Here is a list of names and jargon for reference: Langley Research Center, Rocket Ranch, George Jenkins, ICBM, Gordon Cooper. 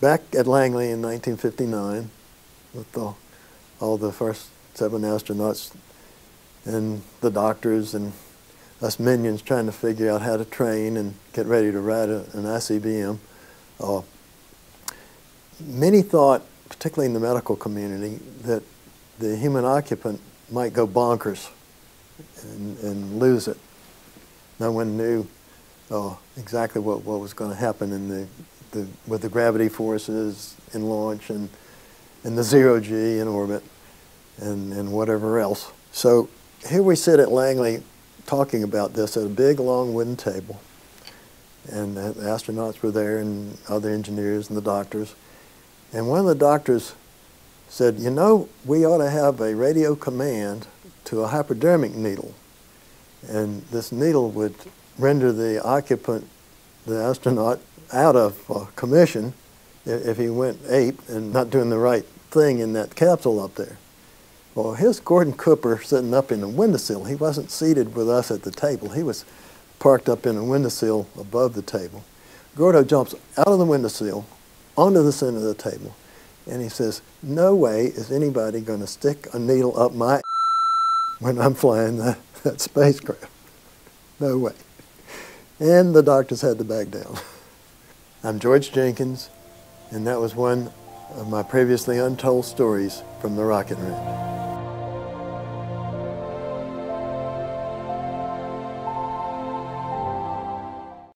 back at Langley in 1959 with all the first 7 astronauts and the doctors and us minions trying to figure out how to train and get ready to ride an ICBM. Many thought, particularly in the medical community, that the human occupant might go bonkers and lose it. No one knew exactly what was going to happen in with the gravity forces in launch and the zero-G in orbit and whatever else. So here we sit at Langley talking about this at a big, long wooden table. And the astronauts were there and other engineers and the doctors. And one of the doctors said, you know, we ought to have a radio command to a hypodermic needle. And this needle would render the occupant, the astronaut, out of commission if he went ape and not doing the right thing in that capsule up there. Well, here's Gordon Cooper sitting up in the windowsill. He wasn't seated with us at the table. He was parked up in a windowsill above the table. Gordo jumps out of the windowsill onto the center of the table, and he says, no way is anybody going to stick a needle up my when I'm flying that spacecraft. No way. And the doctors had to back down. I'm George Jenkins, and that was one of my previously untold stories from the Rocket Ranch.